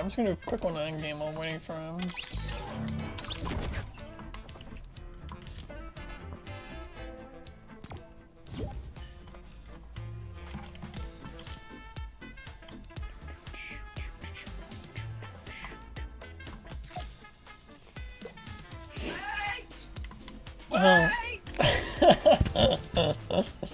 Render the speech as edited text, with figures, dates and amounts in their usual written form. I'm just gonna do a quick one in game while I'm waiting for him. Wait! Wait!